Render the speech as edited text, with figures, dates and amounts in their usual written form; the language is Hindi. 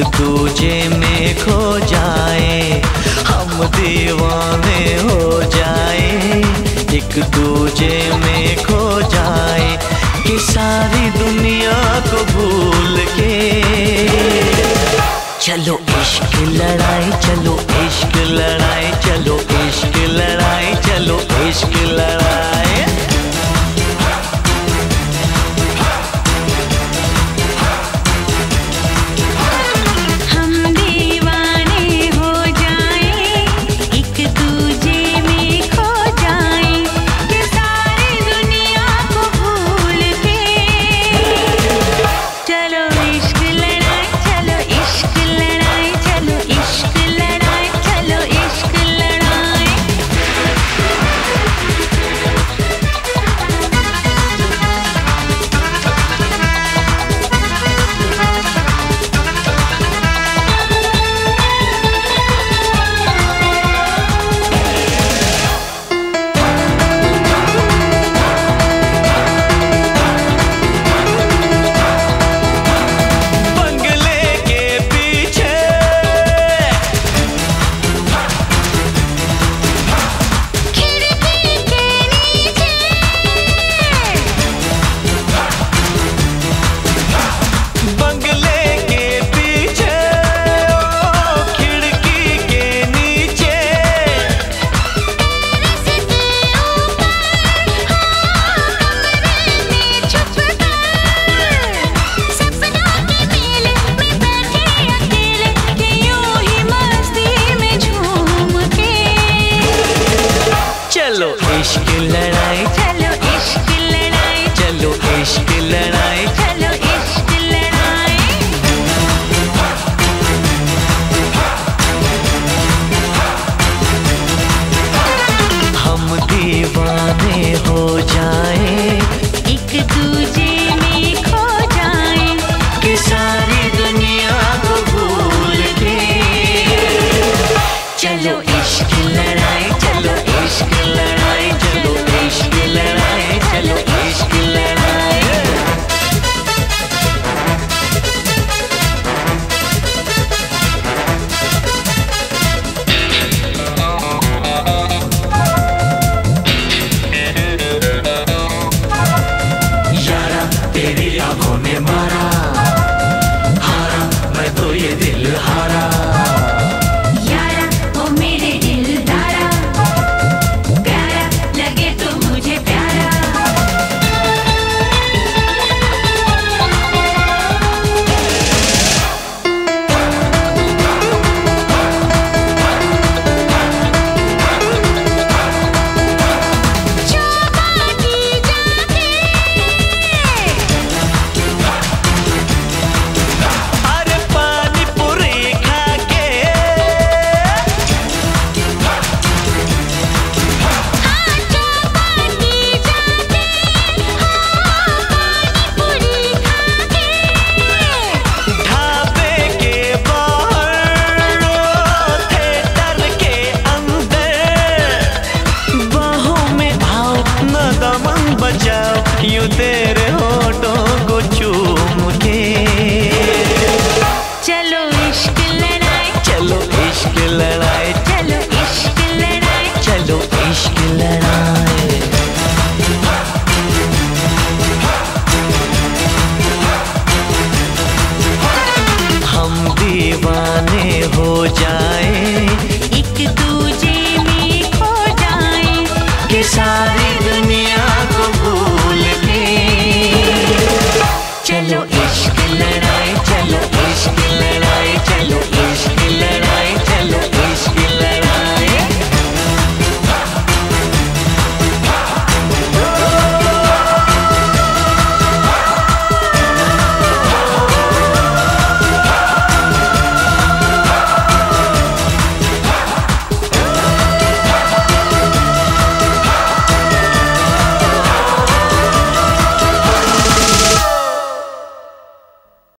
एक दूजे में खो जाए, हम दीवाने हो जाए, एक दूजे में खो जाए कि सारी दुनिया को भूल के। चलो इश्क लड़ाए, चलो इश्क लड़ाए, चलो इश्क लड़ाए, चलो इश्क लड़ाए। चलो इश्क लड़ाए।